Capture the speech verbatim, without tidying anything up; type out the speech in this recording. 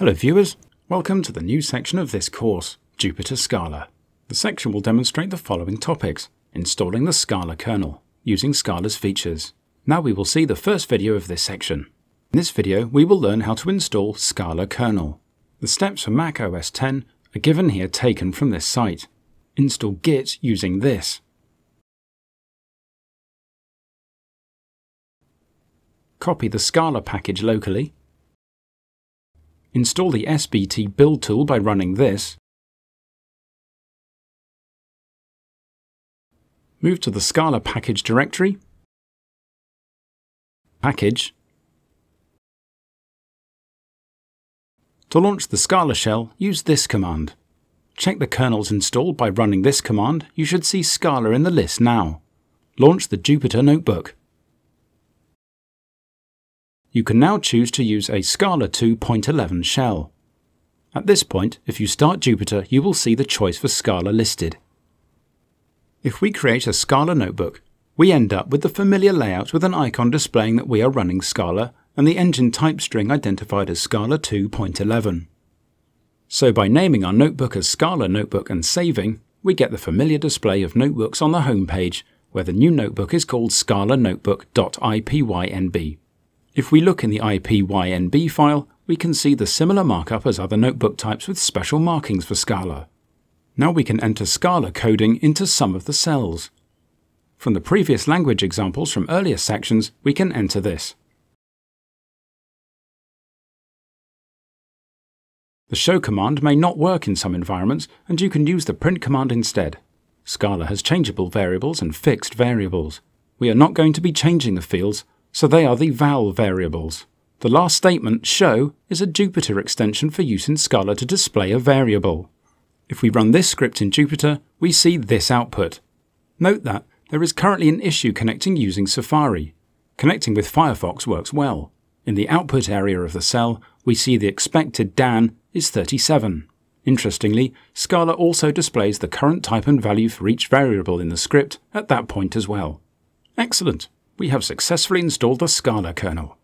Hello viewers, welcome to the new section of this course, Jupyter Scala. The section will demonstrate the following topics: installing the Scala kernel, using Scala's features. Now we will see the first video of this section. In this video we will learn how to install Scala kernel. The steps for Mac O S X are given here, taken from this site. Install Git using this. Copy the Scala package locally. Install the S B T build tool by running this. Move to the Scala package directory, package. To launch the Scala shell, use this command. Check the kernel's installed by running this command. You should see Scala in the list now. Launch the Jupyter notebook. You can now choose to use a Scala two point eleven shell. At this point, if you start Jupyter, you will see the choice for Scala listed. If we create a Scala notebook, we end up with the familiar layout with an icon displaying that we are running Scala and the engine type string identified as Scala two point eleven. So by naming our notebook as Scala Notebook and saving, we get the familiar display of notebooks on the home page, where the new notebook is called Scala Notebook.ipynb. If we look in the I P Y N B file, we can see the similar markup as other notebook types with special markings for Scala. Now we can enter Scala coding into some of the cells. From the previous language examples from earlier sections, we can enter this. The show command may not work in some environments, and you can use the print command instead. Scala has changeable variables and fixed variables. We are not going to be changing the fields, so they are the val variables. The last statement, show, is a Jupyter extension for use in Scala to display a variable. If we run this script in Jupyter, we see this output. Note that there is currently an issue connecting using Safari. Connecting with Firefox works well. In the output area of the cell, we see the expected D A N is thirty-seven. Interestingly, Scala also displays the current type and value for each variable in the script at that point as well. Excellent! We have successfully installed the Scala kernel.